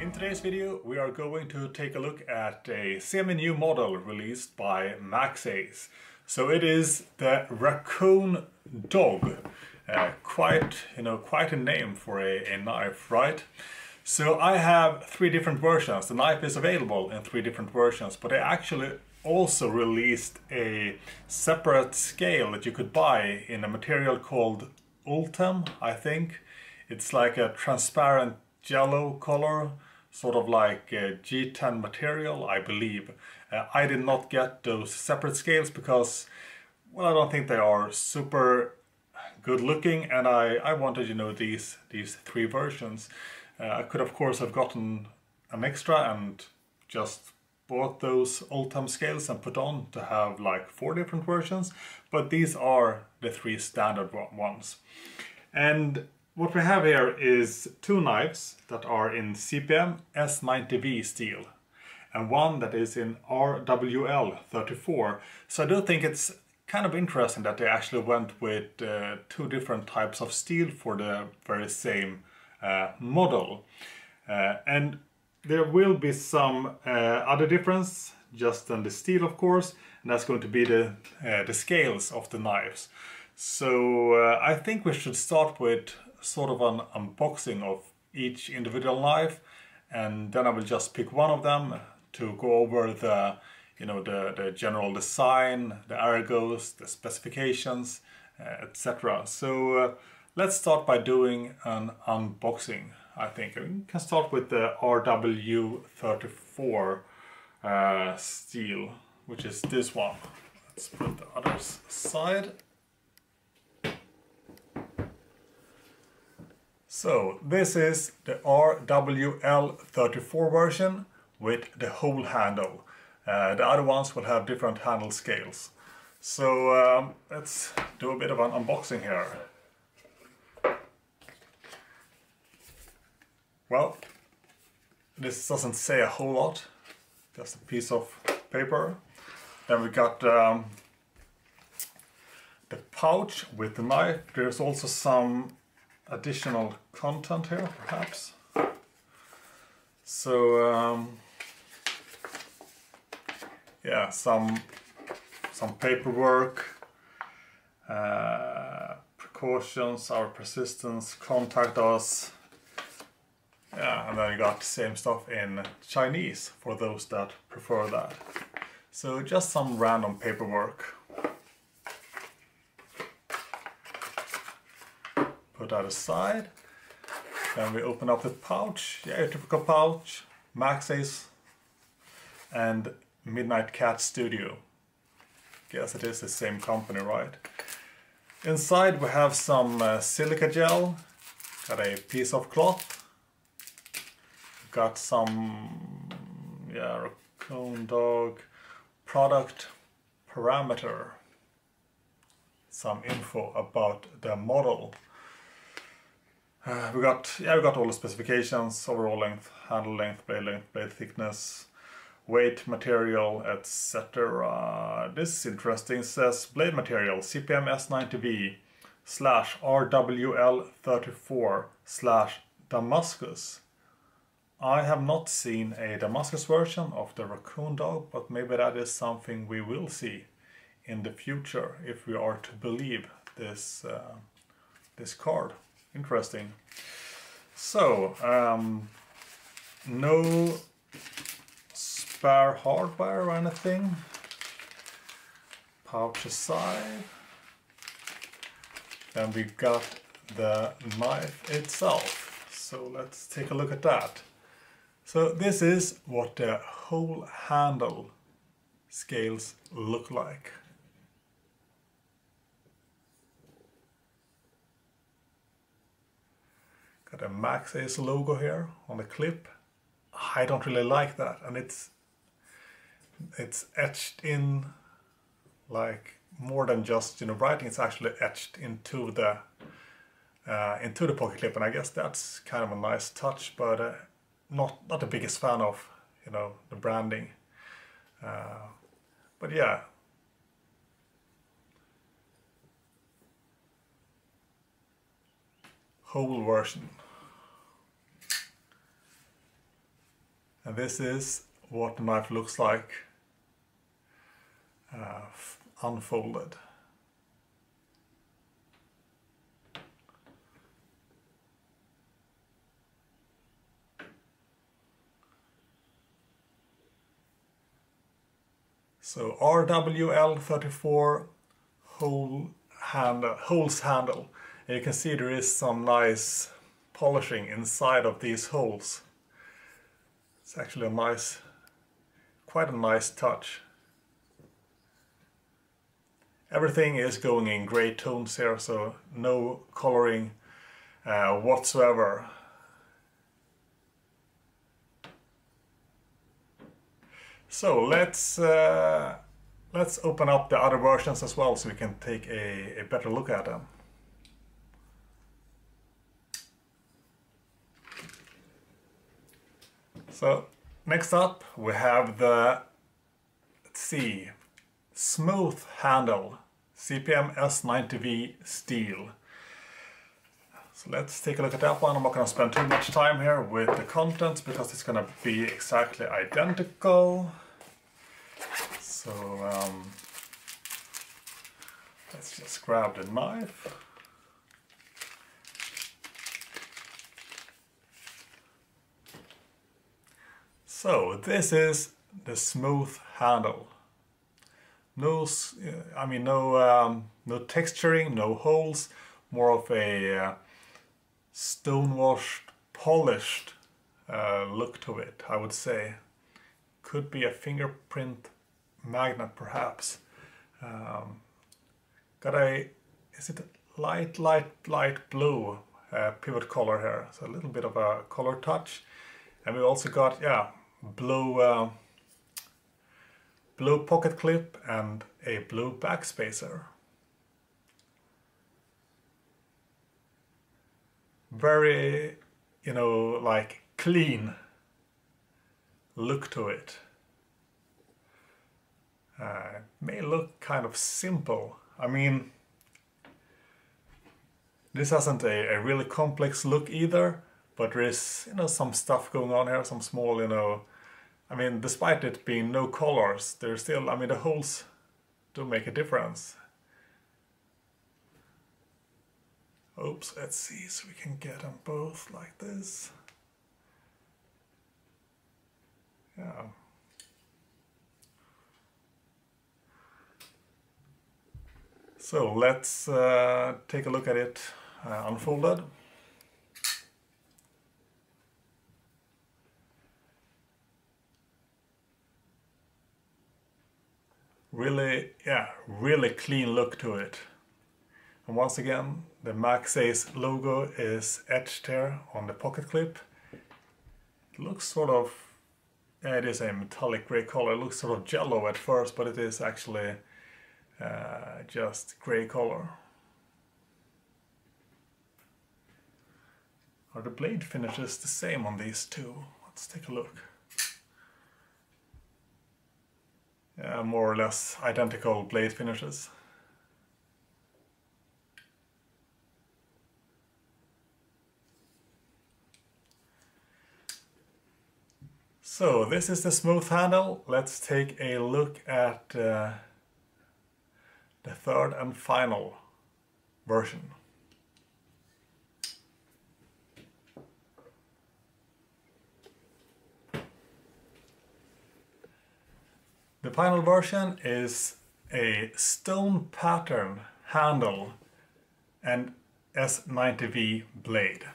In today's video, we are going to take a look at a semi-new model released by Maxace. So it is the Raccoon Dog. Quite a name for a knife, right? So I have three different versions. The knife is available in three different versions, but I actually also released a separate scale that you could buy in a material called Ultem, I think. It's like a transparent yellow color, sort of like G10 material, I believe. I did not get those separate scales because, well, I don't think they are super good looking, and I wanted, you know, these three versions. I could of course have gotten an extra and just bought those Ultem scales and put on to have like four different versions, but these are the three standard ones. And what we have here is two knives that are in CPM S90V steel and one that is in RWL34. So I do think it's kind of interesting that they actually went with two different types of steel for the very same model. And there will be some other difference just than the steel, of course, and that's going to be the scales of the knives. So I think we should start with sort of an unboxing of each individual knife, and then I will just pick one of them to go over the, you know, the general design, the ergos, the specifications, etc. So let's start by doing an unboxing. I think we can start with the RW34 steel, which is this one. Let's put the other side. So this is the RWL34 version with the whole handle. The other ones will have different handle scales. So let's do a bit of an unboxing here. Well, this doesn't say a whole lot, just a piece of paper. Then we got the pouch with the knife. There's also some additional content here, perhaps. So yeah, some paperwork, precautions, our persistence, contact us. Yeah, and then you got the same stuff in Chinese for those that prefer that. So just some random paperwork. Put that aside. Then we open up the pouch. Yeah, typical pouch. Maxace and Midnight Cat Studio. Guess it is the same company, right? Inside we have some silica gel. Got a piece of cloth. Got some, yeah, Raccoon Dog product parameter. Some info about the model. We got all the specifications: overall length, handle length, blade thickness, weight, material, etc. This is interesting. It says blade material CPM S90V / RWL34 / Damascus. I have not seen a Damascus version of the Raccoon Dog, but maybe that is something we will see in the future if we are to believe this this card. Interesting. So, no spare hardware or anything. Pouch aside. Then we got the knife itself. So let's take a look at that. So this is what the whole handle scales look like. Got a Maxace logo here on the clip. I don't really like that, and it's etched in, like, more than just, you know, writing. It's actually etched into the pocket clip, and I guess that's kind of a nice touch, but not the biggest fan of, you know, the branding. But yeah. Whole version. And this is what the knife looks like unfolded. So RWL34 holes handle, and you can see there is some nice polishing inside of these holes. It's actually a nice, quite a nice touch. Everything is going in grey tones here, so no coloring whatsoever. So let's open up the other versions as well, so we can take a better look at them. So next up we have the, let's see, smooth handle CPM S90V steel. So let's take a look at that one. I'm not going to spend too much time here with the contents because it's going to be exactly identical. So let's just grab the knife. So this is the smooth handle. No, I mean no texturing, no holes. More of a stonewashed, polished look to it, I would say. Could be a fingerprint magnet, perhaps. Got a, is it a light blue pivot color here? So a little bit of a color touch, and we also got, yeah, blue pocket clip and a blue backspacer. Very, you know, like clean look to it. It may look kind of simple. I mean, this hasn't a really complex look either, but there is, you know, some stuff going on here, some small, you know, I mean, despite it being no colors, there's still, I mean, the holes do make a difference. Oops, let's see, so we can get them both like this. Yeah. So let's take a look at it unfolded. Really, yeah, really clean look to it. And once again, the Maxace logo is etched here on the pocket clip. It looks sort of, it is a metallic grey color. It looks sort of yellow at first, but it is actually just grey color. Are the blade finishes the same on these two? Let's take a look. Yeah, more or less identical blade finishes. So this is the smooth handle. Let's take a look at the third and final version. The final version is a stone pattern handle and S90V blade.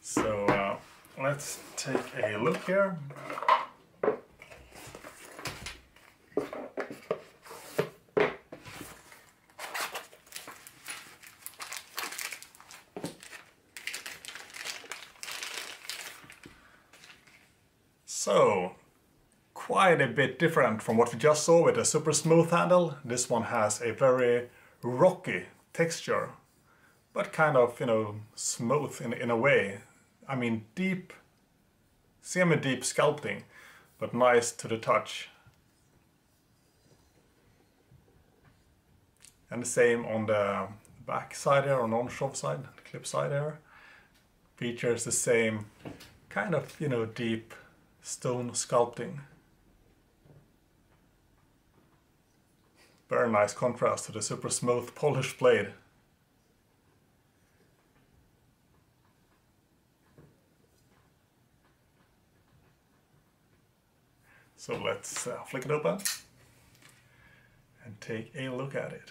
So let's take a look here. So, quite a bit different from what we just saw with a super smooth handle. This one has a very rocky texture, but kind of, you know, smooth in a way. I mean, deep, semi-deep sculpting, but nice to the touch. And the same on the back side here, on the on-shove side, the clip side here. Features the same kind of, you know, deep stone sculpting. Very nice contrast to the super smooth polished blade. So let's flick it open and take a look at it,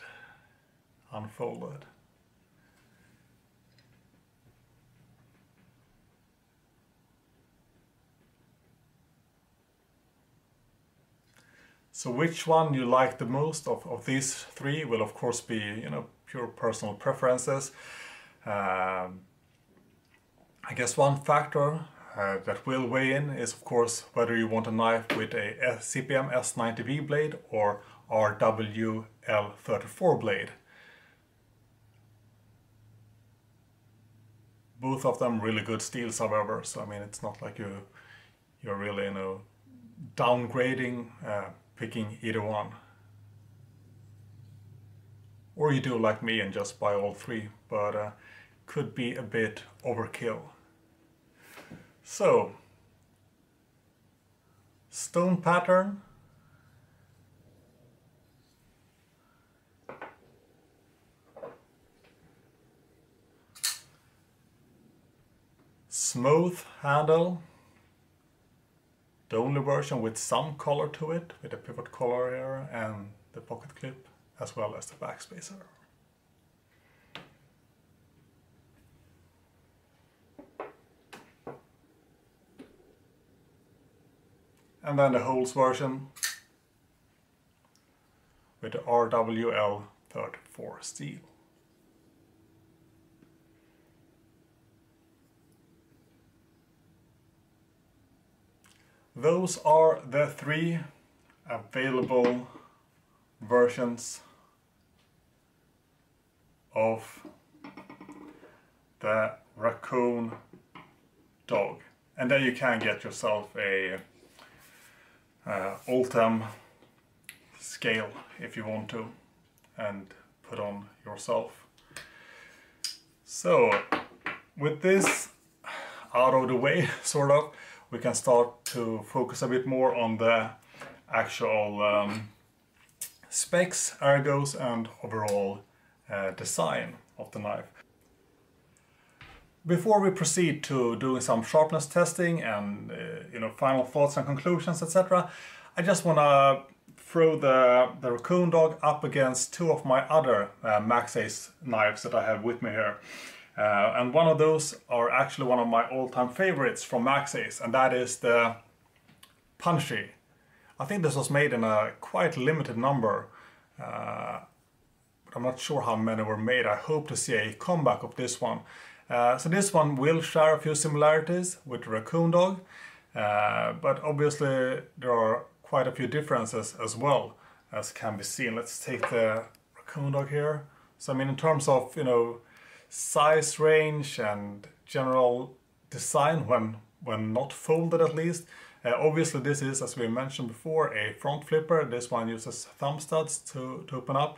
unfolded. So which one you like the most of these three will of course be, you know, pure personal preferences. I guess one factor that will weigh in is of course whether you want a knife with a CPM S90V blade or RWL34 blade. Both of them really good steels, however, so I mean it's not like you're really, you know, downgrading picking either one. Or you do like me and just buy all three, but could be a bit overkill. So, stone pattern. Smooth handle. The only version with some color to it, with a pivot collar here and the pocket clip, as well as the backspacer. And then the holes version with the RWL34 steel. Those are the three available versions of the Raccoon Dog. And then you can get yourself a Ultem scale if you want to and put on yourself. So with this out of the way, sort of, we can start to focus a bit more on the actual specs, ergos and overall design of the knife. Before we proceed to doing some sharpness testing and you know, final thoughts and conclusions, etc., I just want to throw the Raccoon Dog up against two of my other Maxace knives that I have with me here. And one of those are actually one of my all-time favorites from Maxace, and that is the Panshi. I think this was made in a quite limited number, but I'm not sure how many were made. I hope to see a comeback of this one. So this one will share a few similarities with Raccoon Dog, but obviously there are quite a few differences as well, as can be seen. Let's take the Raccoon Dog here. So I mean, in terms of, you know, size range and general design, when not folded at least. Obviously this is, as we mentioned before, a front flipper. This one uses thumb studs to open up,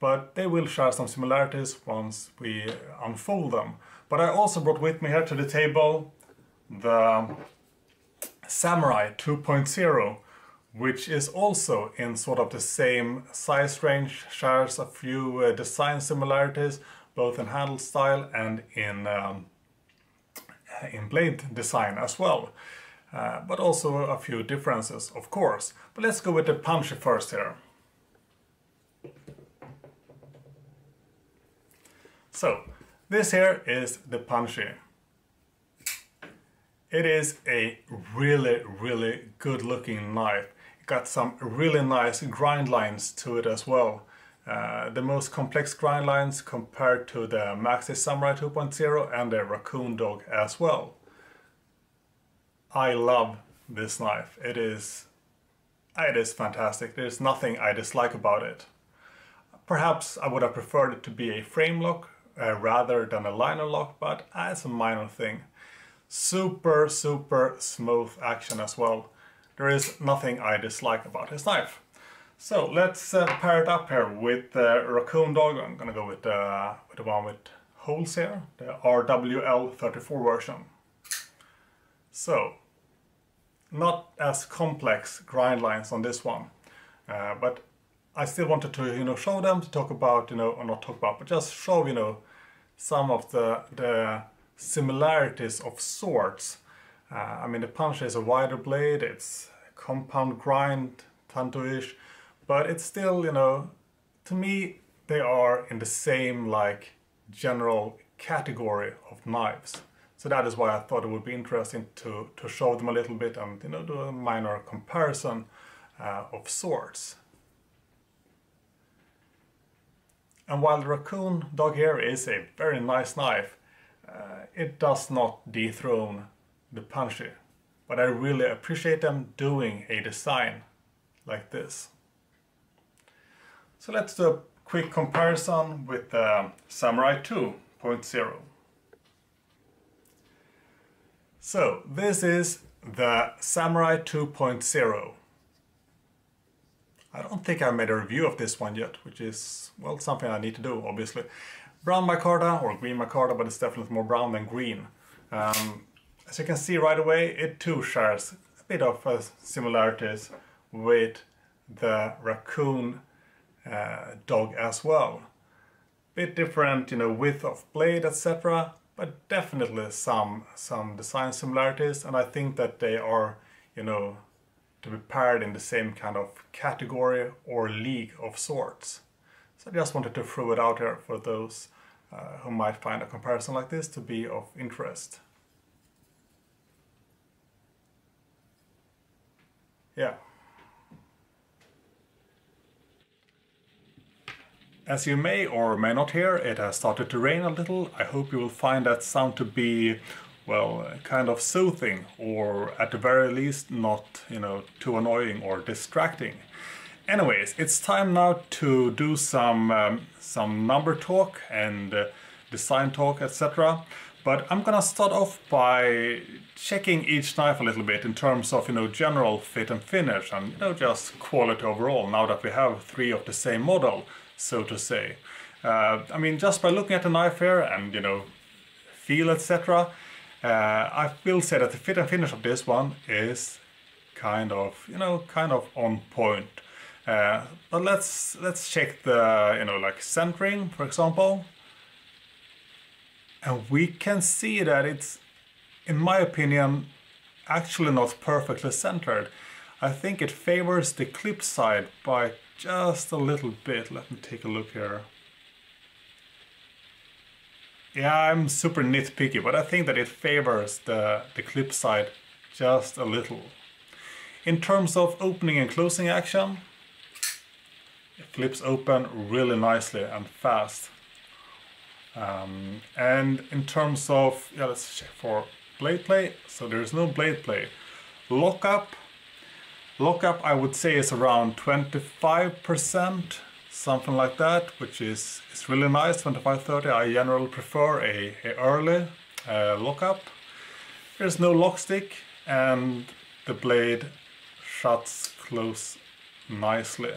but they will share some similarities once we unfold them. But I also brought with me here to the table the Samurai 2.0, which is also in sort of the same size range, shares a few design similarities, both in handle style and in blade design as well, but also a few differences, of course. But let's go with the Panshi first here. So this here is the Panshi. It is a really, really good-looking knife. It got some really nice grind lines to it as well. The most complex grind lines compared to the Maxace Samurai 2.0 and the Raccoon Dog as well. I love this knife. It is fantastic. There's nothing I dislike about it. Perhaps I would have preferred it to be a frame lock rather than a liner lock, but it's a minor thing. Super, super smooth action as well. There is nothing I dislike about this knife. So let's pair it up here with the Raccoon Dog. I'm gonna go with the one with holes here, the RWL34 version. So not as complex grind lines on this one, but I still wanted to, show them, to talk about, or not talk about, but just show, some of the similarities of sorts. I mean, the Panshi is a wider blade, it's compound grind, tanto-ish, but it's still, to me, they are in the same, general category of knives. So that is why I thought it would be interesting to show them a little bit and, do a minor comparison of sorts. And while the Raccoon Dog here is a very nice knife, it does not dethrone the Panshi. But I really appreciate them doing a design like this. So let's do a quick comparison with the Samurai 2.0. So this is the Samurai 2.0. I don't think I made a review of this one yet, which is, well, something I need to do, obviously. Brown micarta, or green micarta, but it's definitely more brown than green. As you can see right away, it too shares a bit of similarities with the Raccoon Dog as well. Bit different, width of blade, etc. But definitely some design similarities, and I think that they are, to be paired in the same kind of category or league of sorts. So I just wanted to throw it out here for those who might find a comparison like this to be of interest. Yeah. As you may or may not hear, it has started to rain a little. I hope you will find that sound to be, well, kind of soothing, or at the very least not, too annoying or distracting. Anyways, it's time now to do some number talk and design talk, etc. But I'm gonna start off by checking each knife a little bit in terms of, general fit and finish and, just quality overall, now that we have three of the same model, so to say. I mean, just by looking at the knife here and, feel, etc. I will say that the fit and finish of this one is kind of on point. But let's check the, centering, for example. And we can see that it's, in my opinion, actually not perfectly centered. I think it favors the clip side by just a little bit. Let me take a look here. Yeah, I'm super nitpicky, but I think that it favors the clip side just a little. In terms of opening and closing action, it flips open really nicely and fast. And in terms of, let's check for blade play. So there is no blade play. Lockup I would say is around 25%, something like that, which is really nice, 25-30. I generally prefer a early lockup. There's no lock stick, and the blade shuts close nicely.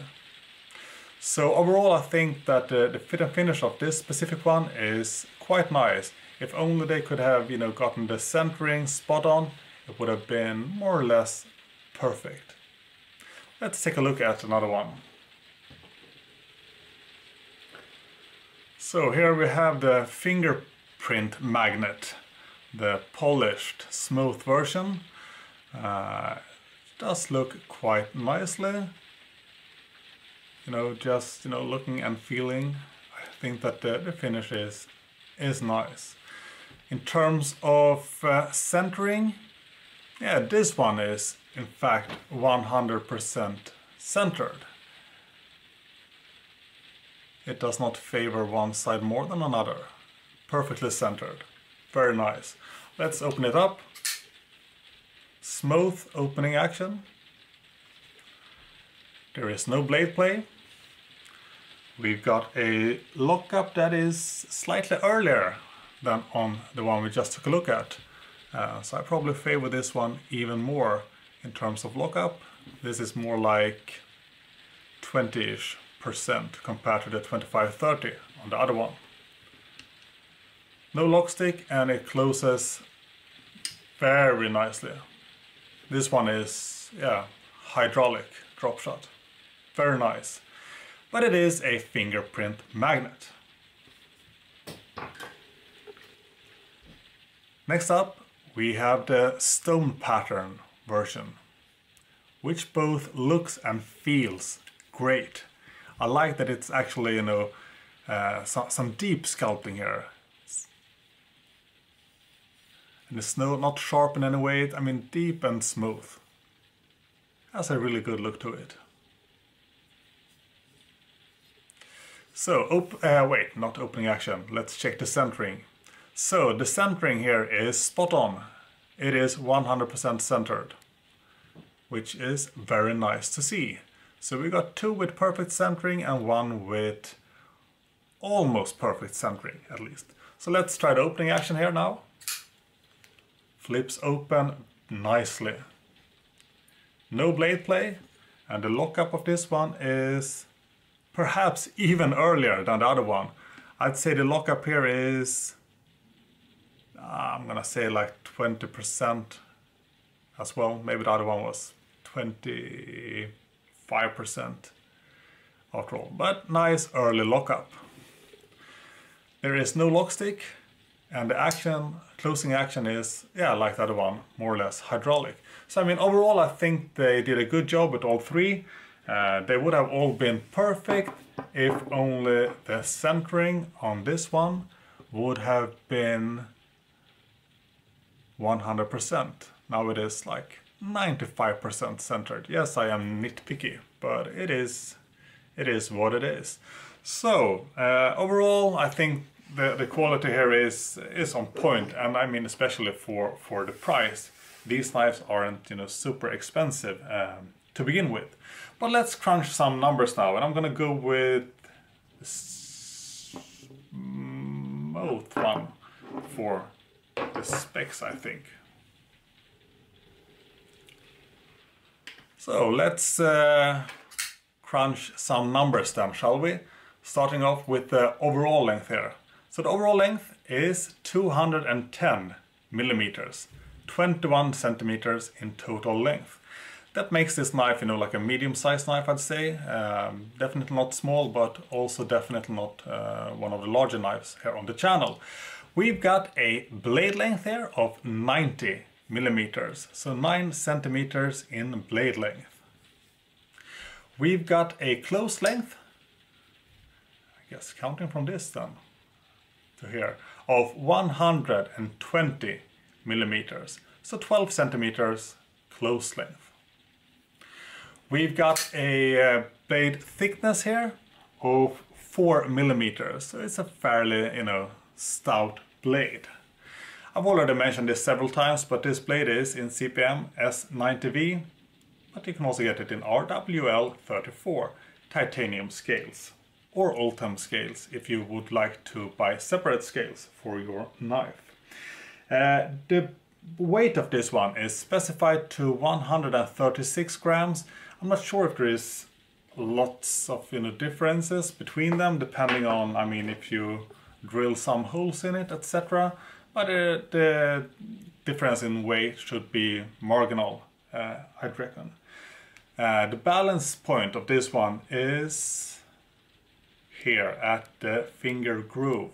So overall, I think that the fit and finish of this specific one is quite nice. If only they could have, gotten the centering spot on, it would have been more or less perfect. Let's take a look at another one. So here we have the fingerprint magnet, the polished, smooth version. It does look quite nicely. Just, looking and feeling, I think that the finish is nice. In terms of centering, yeah, this one is in fact 100% centered. It does not favor one side more than another. Perfectly centered. Very nice. Let's open it up. Smooth opening action. There is no blade play. We've got a lockup that is slightly earlier than on the one we just took a look at. So I probably favor this one even more in terms of lockup. This is more like 20-ish% compared to the 25-30 on the other one. No lock stick, and it closes very nicely. This one is, yeah, hydraulic drop shot. Very nice. But it is a fingerprint magnet. Next up, we have the stone pattern version, which both looks and feels great. I like that it's actually, you know, some deep sculpting here. And the snow, not sharp in any way, I mean deep and smooth. Has a really good look to it. So, wait, not opening action. Let's check the centering. So, the centering here is spot on. It is 100% centered, which is very nice to see. So we got two with perfect centering and one with almost perfect centering, at least. So let's try the opening action here now. Flips open nicely. No blade play, and the lockup of this one is perhaps even earlier than the other one. I'd say the lockup here is, I'm gonna say like 20% as well. Maybe the other one was 25% after all, but nice early lockup. There is no lock stick, and the action, closing action is, yeah, like the other one, more or less hydraulic. So I mean, overall I think they did a good job with all three. They would have all been perfect if only the centering on this one would have been 100%. Now it is like 95% centered. Yes, I am nitpicky, but it is what it is. So overall I think the quality here is on point, and I mean especially for the price. These knives aren't, you know, super expensive to begin with. But let's crunch some numbers now, and I'm gonna go with both one for the specs, I think. So let's crunch some numbers then, shall we? Starting off with the overall length here. So the overall length is 210 millimeters, 21 centimeters in total length. That makes this knife, you know, like a medium-sized knife, I'd say. Definitely not small, but also definitely not one of the larger knives here on the channel. We've got a blade length here of 90 millimeters, so 9 centimeters in blade length. We've got a close length, I guess counting from this then to here, of 120 millimeters, so 12 centimeters close length. We've got a blade thickness here of 4 millimeters, so it's a fairly, you know, stout blade. I've already mentioned this several times, but this blade is in CPM S90V, but you can also get it in RWL34 titanium scales, or Ultem scales if you would like to buy separate scales for your knife. The weight of this one is specified to 136 grams. I'm not sure if there is lots of, you know, differences between them, depending on, I mean, if you drill some holes in it, etc. But the difference in weight should be marginal, I'd reckon. The balance point of this one is here at the finger groove.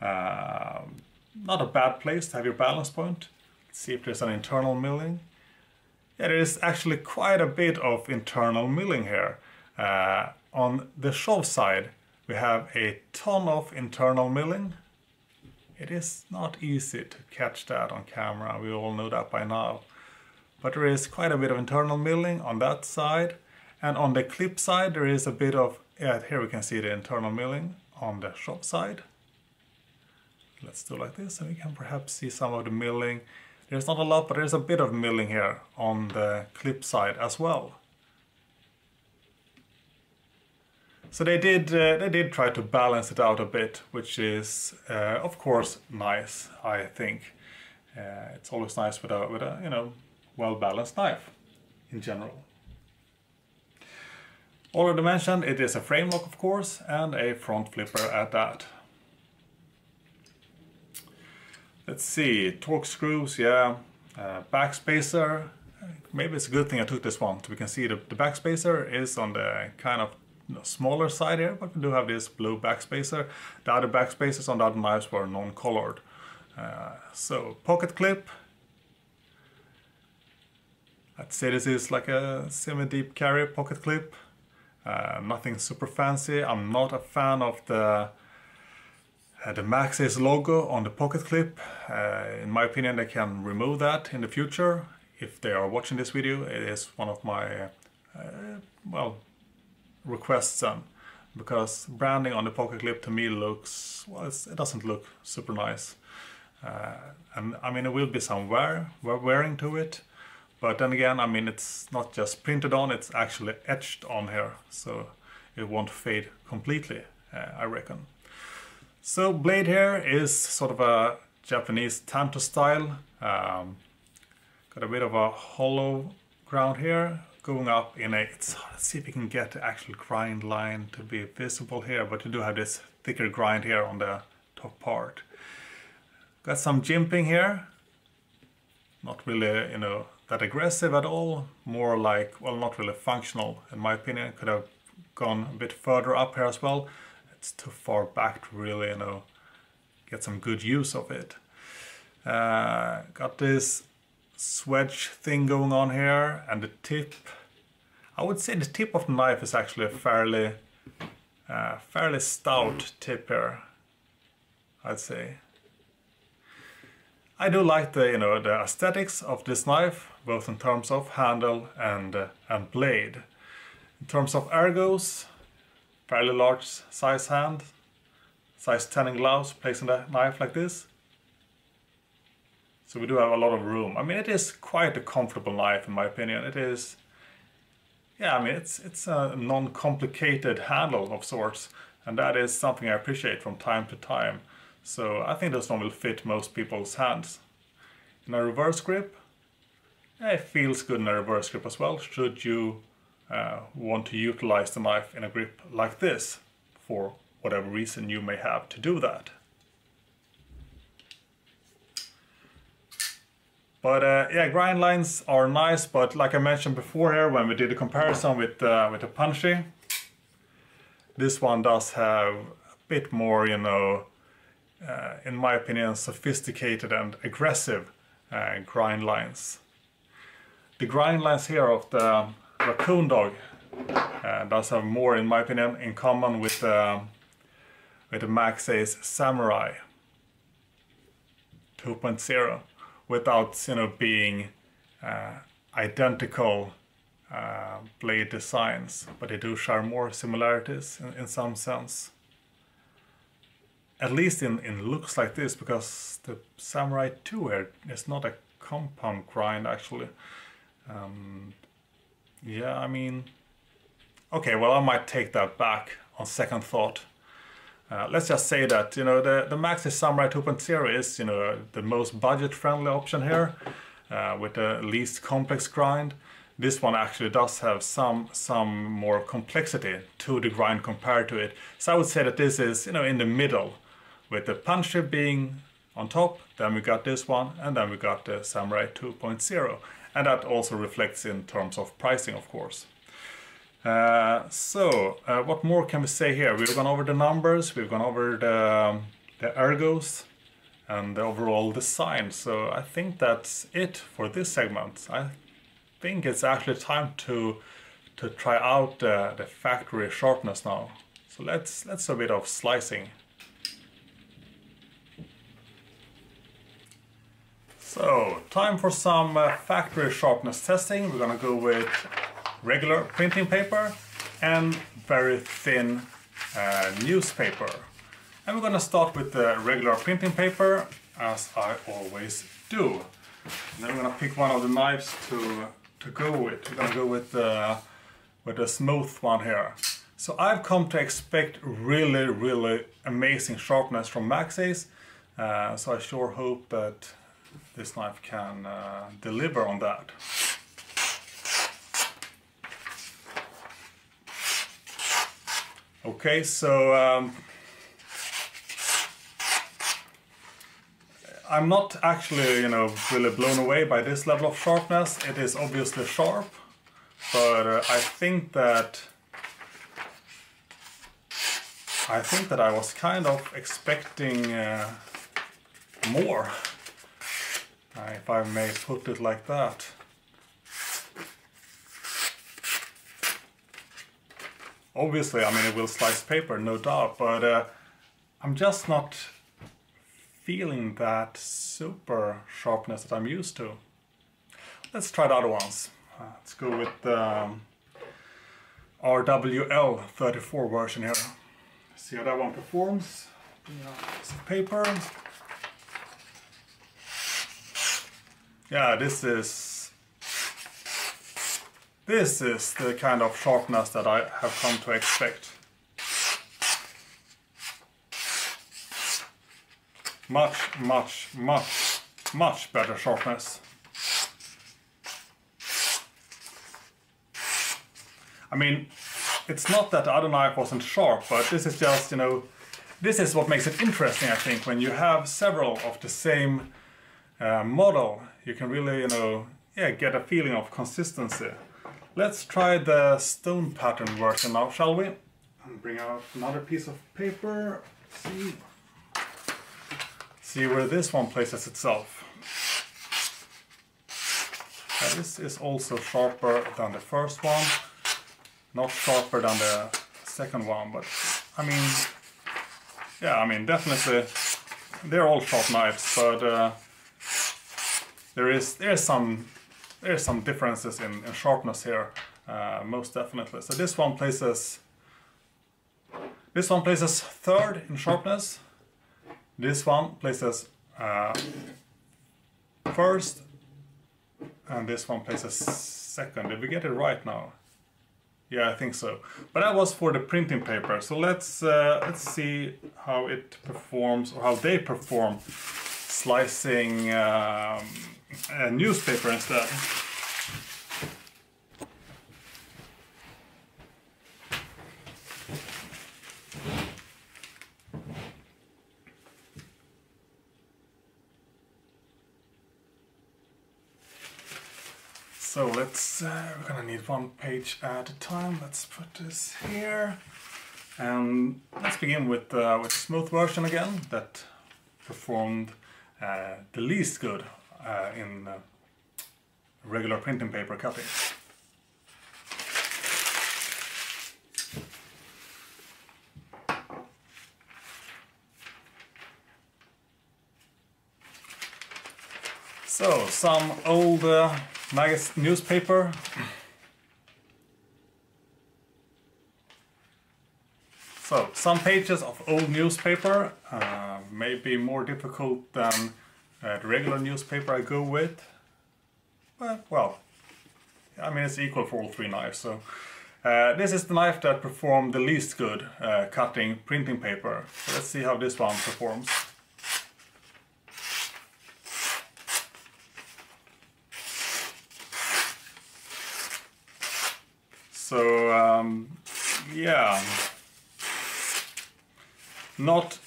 Not a bad place to have your balance point. Let's see if there's an internal milling. Yeah, there is actually quite a bit of internal milling here. On the shove side, we have a ton of internal milling. It is not easy to catch that on camera, we all know that by now. But there is quite a bit of internal milling on that side. And on the clip side, there is a bit of, yeah, here we can see the internal milling on the shove side. Let's do like this, and we can perhaps see some of the milling. There's not a lot, but there's a bit of milling here on the clip side as well. So they did try to balance it out a bit, which is of course nice. I think it's always nice with a, you know, well balanced knife in general. Already mentioned, it is a frame lock, of course, and a front flipper at that. Let's see, torque screws, yeah, back spacer, Maybe it's a good thing I took this one. We can see the backspacer is on the kind of smaller side here, but we do have this blue backspacer. The other backspacers on the other knives were non-colored. So pocket clip. I'd say this is like a semi-deep carry pocket clip. Nothing super fancy. I'm not a fan of the Maxace logo on the pocket clip. In my opinion, they can remove that in the future. If they are watching this video, it is one of my requests, because branding on the pocket clip to me looks, well, it doesn't look super nice. And I mean, it will be some wearing to it, but then again, I mean, it's not just printed on, it's actually etched on here, so it won't fade completely, I reckon. So blade here is sort of a Japanese tanto style. Got a bit of a hollow ground here, going up in a, it's hard to see if we can get the actual grind line to be visible here, but you do have this thicker grind here on the top part. Got some jimping here, not really, you know, that aggressive at all, more like, well, not really functional in my opinion. Could have gone a bit further up here as well. It's too far back to really, you know, get some good use of it. Got this swedge thing going on here, and the tip, I would say the tip of the knife is actually a fairly stout tip here, I'd say. I do like the, you know, the aesthetics of this knife, both in terms of handle and blade. In terms of ergos, fairly large size hand, size 10 in gloves, placing the knife like this. So we do have a lot of room. I mean, it is quite a comfortable knife in my opinion. It is, yeah, I mean, it's a non-complicated handle of sorts, and that is something I appreciate from time to time. So I think this one will fit most people's hands. In a reverse grip, yeah, it feels good in a reverse grip as well, should you want to utilize the knife in a grip like this, for whatever reason you may have to do that. But yeah, grind lines are nice, but like I mentioned before here when we did the comparison with the Panshi, this one does have a bit more, you know, in my opinion, sophisticated and aggressive grind lines. The grind lines here of the Raccoon Dog does have more, in my opinion, in common with the Maxace Samurai 2.0. without, you know, being identical blade designs, but they do share more similarities in some sense. At least in looks like this, because the Samurai 2 here is not a compound grind actually. Yeah, I mean, okay, well, I might take that back on second thought. Let's just say that, you know, the Maxace Samurai 2.0 is, you know, the most budget-friendly option here, with the least complex grind. This one actually does have some more complexity to the grind compared to it. So I would say that this is, you know, in the middle, with the Panshi being on top, then we got this one, and then we got the Samurai 2.0. And that also reflects in terms of pricing, of course. So what more can we say here? We've gone over the numbers, we've gone over the ergos and the overall design. So I think that's it for this segment. I think it's actually time to try out the factory sharpness now. So let's do a bit of slicing. So time for some factory sharpness testing. We're gonna go with regular printing paper and very thin newspaper. And we're gonna start with the regular printing paper, as I always do. And then we're gonna pick one of the knives to go with. We're gonna go with a smooth one here. So I've come to expect really, really amazing sharpness from Maxace. So I sure hope that this knife can deliver on that. Okay, so I'm not actually, you know, really blown away by this level of sharpness. It is obviously sharp, but I think that I was kind of expecting more, if I may put it like that. Obviously, I mean, it will slice paper, no doubt, but I'm just not feeling that super sharpness that I'm used to. Let's try the other ones. Let's go with the RWL34 version here. See how that one performs. Piece of paper. Yeah, this is the kind of sharpness that I have come to expect. Much better sharpness. I mean, it's not that the other knife wasn't sharp, but this is just, you know, this is what makes it interesting, I think. When you have several of the same model, you can really, you know, yeah, get a feeling of consistency. Let's try the stone pattern version now, shall we? And bring out another piece of paper. See where this one places itself. Now, this is also sharper than the first one, not sharper than the second one, but I mean, yeah, I mean, definitely they're all sharp knives, but there's some differences in sharpness here, most definitely. So this one places third in sharpness. This one places first, and this one places second. Did we get it right now? Yeah, I think so. But that was for the printing paper. So let's see how it performs, or how they perform slicing a newspaper instead. So let's, we're gonna need one page at a time. Let's put this here. And let's begin with the smooth version again, that performed the least good in regular printing paper cutting. So, some old nice newspaper. So, some pages of old newspaper, may be more difficult than the regular newspaper I go with. But, well, I mean, it's equal for all three knives. So, this is the knife that performed the least good cutting printing paper. So let's see how this one performs. So, yeah, not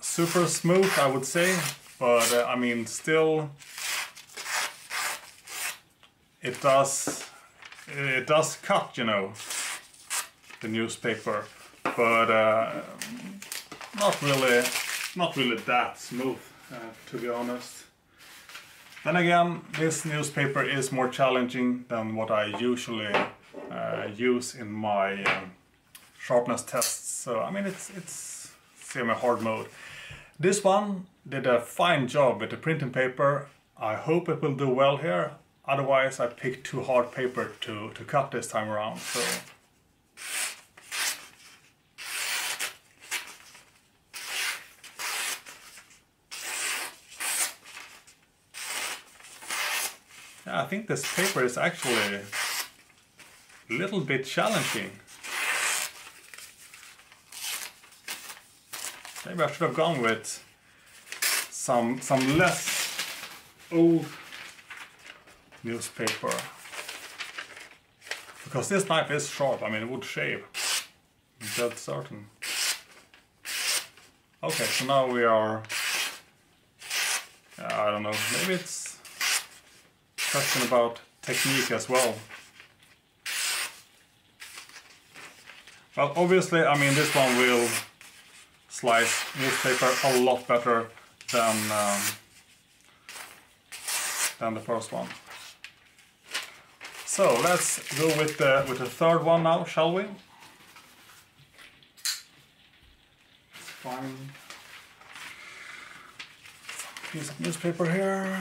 super smooth, I would say, but I mean, still, it does cut, you know, the newspaper, but not really that smooth, to be honest. Then again, this newspaper is more challenging than what I usually use in my sharpness tests, so I mean it's semi-hard mode. This one did a fine job with the printing paper. I hope it will do well here, otherwise I picked too hard paper to cut this time around. So. Yeah, I think this paper is actually a little bit challenging. Maybe I should have gone with some less old newspaper, because this knife is sharp. I mean, it would shave. I'm dead certain. Okay, so now we are I don't know, maybe it's question about technique as well. Well, obviously, I mean, this one will slice newspaper a lot better than the first one. So let's go with the third one now, shall we? Find a piece of newspaper here.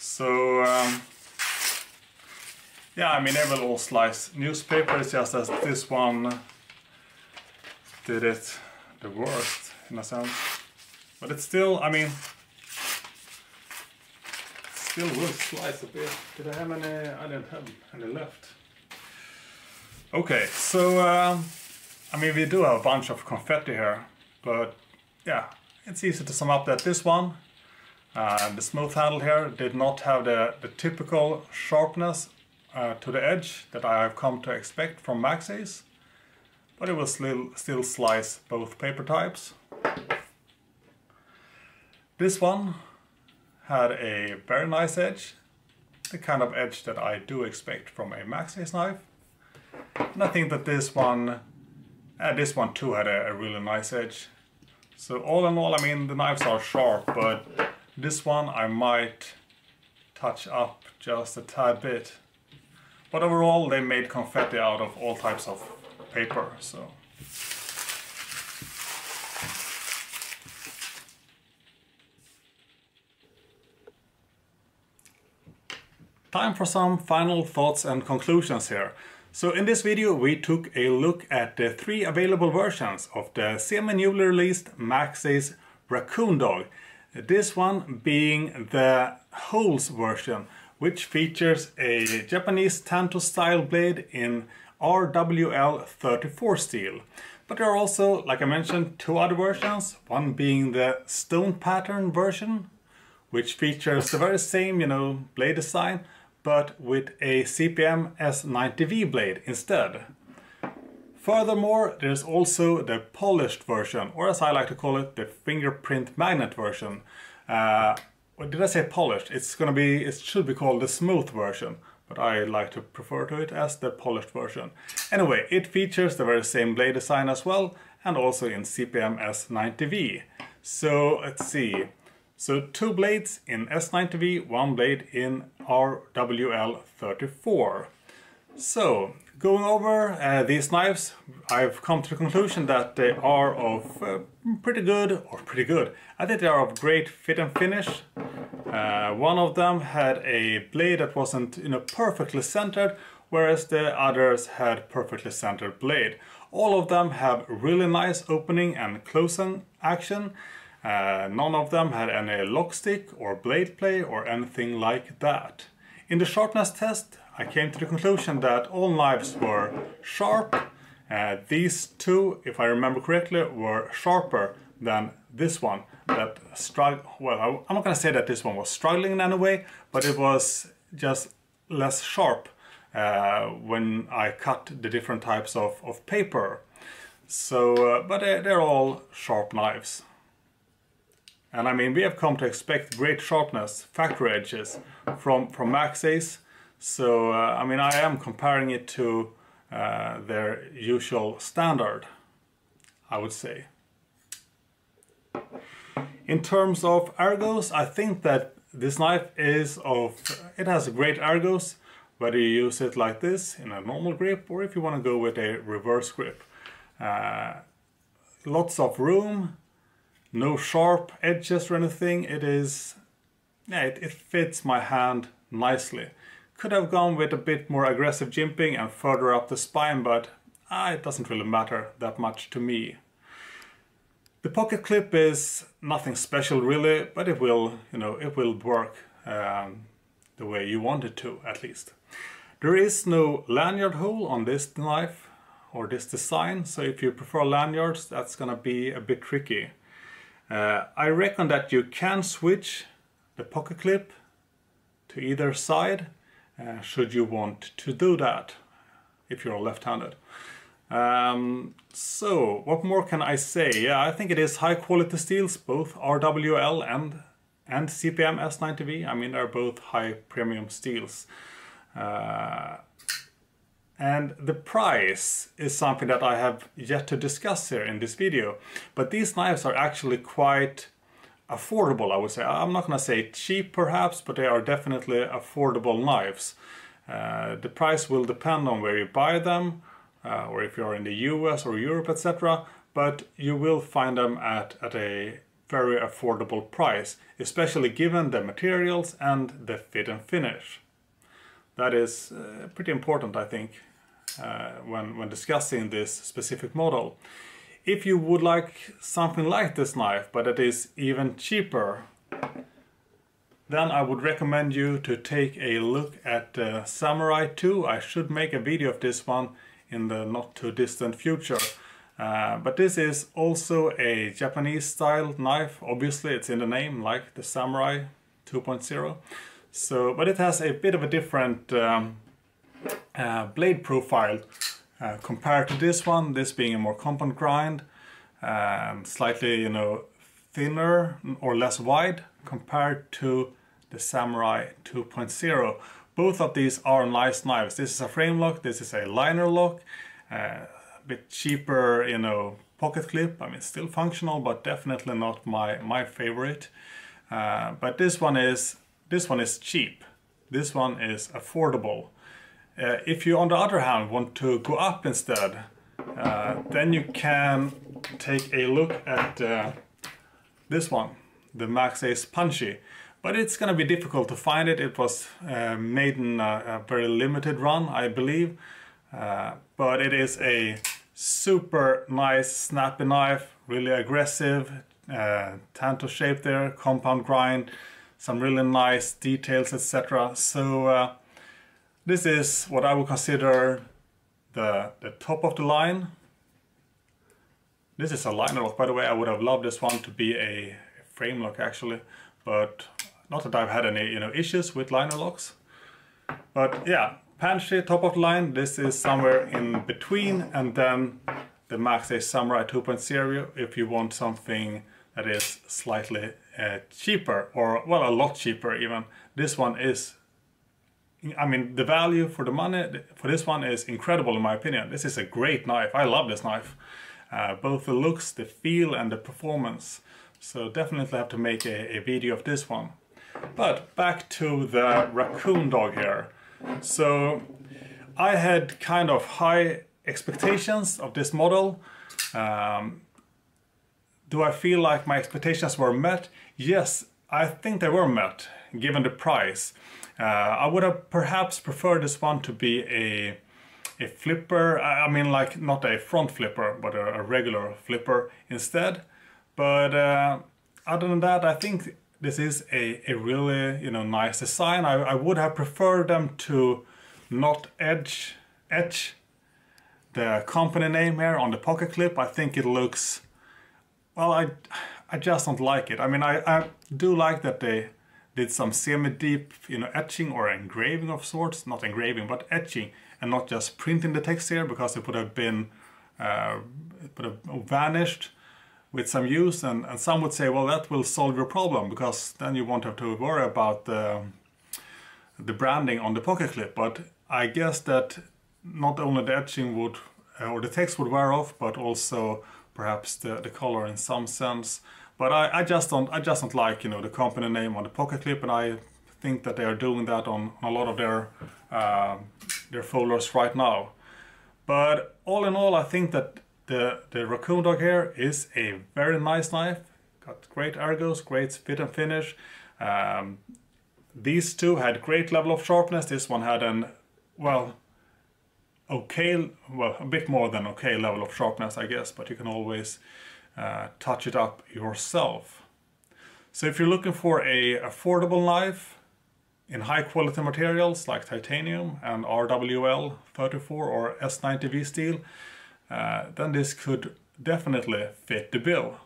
So, yeah, I mean, they will all slice newspaper, it's just that this one did it the worst, in a sense. But it's still, I mean, still will slice a bit. Did I have any? I didn't have any left. Okay, so, I mean, we do have a bunch of confetti here, but yeah, it's easy to sum up that this one, the smooth handle here did not have the typical sharpness to the edge that I have come to expect from Maxace, but it will still slice both paper types. This one had a very nice edge, the kind of edge that I do expect from a Maxace knife. And I think that this one too had a really nice edge. So all in all, I mean, the knives are sharp, but this one I might touch up just a tad bit. But overall, they made confetti out of all types of paper, so. Time for some final thoughts and conclusions here. So in this video we took a look at the three available versions of the semi-newly released Maxace Raccoon Dog. This one being the Holes version, which features a Japanese tanto style blade in RWL34 steel. But there are also, like I mentioned, two other versions, one being the stone pattern version, which features the very same, you know, blade design, but with a CPM S90V blade instead. Furthermore, there's also the polished version, or as I like to call it, the fingerprint magnet version. Did I say polished? It's gonna be, it should be called the smooth version, but I like to prefer to it as the polished version. Anyway, it features the very same blade design as well, and also in CPM S90V. So let's see. So two blades in S90V, one blade in RWL34. So going over these knives, I've come to the conclusion that they are of pretty good. I think they are of great fit and finish. One of them had a blade that wasn't, you know, perfectly centered, whereas the others had perfectly centered blade. All of them have really nice opening and closing action. None of them had any lock stick or blade play or anything like that. In the sharpness test, I came to the conclusion that all knives were sharp. These two, if I remember correctly, were sharper than this one. That I'm not going to say that this one was struggling in any way, but it was just less sharp when I cut the different types of paper. So, but they're all sharp knives. And I mean, we have come to expect great sharpness, factory edges from Maxace. So, I mean, I am comparing it to their usual standard, I would say. In terms of ergos, I think that this knife is it has a great ergos, whether you use it like this in a normal grip or if you want to go with a reverse grip. Lots of room. No sharp edges or anything. It is, yeah, it fits my hand nicely. Could have gone with a bit more aggressive jimping and further up the spine, but it doesn't really matter that much to me. The pocket clip is nothing special really, but it will, you know, it will work the way you want it to, at least. There is no lanyard hole on this knife, or this design, so if you prefer lanyards, that's gonna be a bit tricky. I reckon that you can switch the pocket clip to either side, should you want to do that, if you're left-handed. So, what more can I say? Yeah, I think it is high-quality steels, both RWL and CPM S90V. I mean, they're both high-premium steels. And the price is something that I have yet to discuss here in this video. But these knives are actually quite affordable, I would say. I'm not gonna say cheap, perhaps, but they are definitely affordable knives. The price will depend on where you buy them, or if you're in the US or Europe, etc. But you will find them at a very affordable price, especially given the materials and the fit and finish. That is pretty important, I think, when discussing this specific model. If you would like something like this knife, but it is even cheaper, then I would recommend you to take a look at Samurai 2. I should make a video of this one in the not too distant future. But this is also a Japanese style knife. Obviously it's in the name, like the Samurai 2.0. So, but it has a bit of a different blade profile compared to this one, this being a more compound grind, slightly, you know, thinner or less wide compared to the Samurai 2.0. Both of these are nice knives. This is a frame lock, this is a liner lock, a bit cheaper, you know, pocket clip. I mean, still functional, but definitely not my favorite. But this one is cheap. This one is affordable. If you, on the other hand, want to go up instead, then you can take a look at this one, the Maxace Panshi. But it's gonna be difficult to find it. It was made in a very limited run, I believe. But it is a super nice snappy knife, really aggressive, tanto shape there, compound grind, some really nice details, etc. So this is what I would consider the top of the line. This is a liner lock, by the way. I would have loved this one to be a frame lock, actually. But not that I've had any, you know, issues with liner locks. But yeah, Panshi, top of the line. This is somewhere in between. And then the Maxace Samurai 2.0 if you want something that is slightly cheaper, or, well, a lot cheaper even. This one is, I mean, the value for the money for this one is incredible in my opinion. This is a great knife. I love this knife. Both the looks, the feel and the performance. So definitely have to make a video of this one. But back to the Raccoon Dog here. So I had kind of high expectations of this model. Do I feel like my expectations were met? Yes, I think they were met, given the price. I would have perhaps preferred this one to be a flipper. I mean, like, not a front flipper, but a regular flipper instead. But other than that, I think this is a really, you know, nice design. I would have preferred them to not etch the company name here on the pocket clip. I think it looks, well, I just don't like it. I mean, I do like that they did some semi-deep, you know, etching or engraving of sorts. Not engraving, but etching, and not just printing the text here, because it would have been, it would have vanished with some use, and some would say, well, that will solve your problem, because then you won't have to worry about the branding on the pocket clip. But I guess that not only the etching would, or the text would wear off, but also perhaps the color in some sense. But I just don't like, you know, the company name on the pocket clip, and I think that they are doing that on a lot of their folders right now. But all in all, I think that the Raccoon Dog here is a very nice knife. Got great ergos, great fit and finish. These two had great level of sharpness. This one had an, well, okay, well, a bit more than okay level of sharpness, I guess, but you can always touch it up yourself. So if you're looking for a affordable knife in high quality materials like titanium and RWL34 or S90V steel, then this could definitely fit the bill.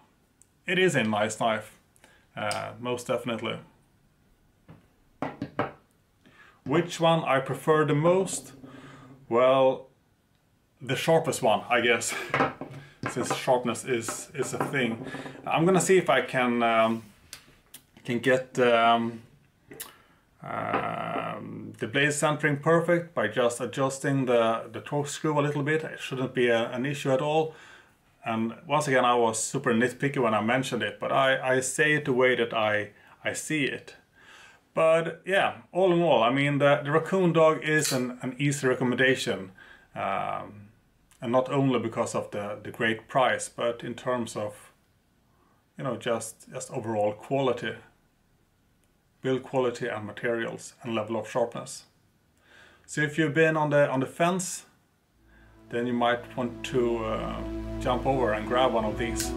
It is a nice knife, most definitely. Which one I prefer the most? Well, the sharpest one, I guess, since sharpness is a thing. I'm gonna see if I can get the blade centering perfect by just adjusting the torque screw a little bit. It shouldn't be an issue at all. And once again, I was super nitpicky when I mentioned it, but I say it the way that I see it. But yeah, all in all, I mean, the Raccoon Dog is an easy recommendation. And not only because of the great price, but in terms of, you know, just overall quality. Build quality and materials and level of sharpness. So if you've been on the fence, then you might want to jump over and grab one of these.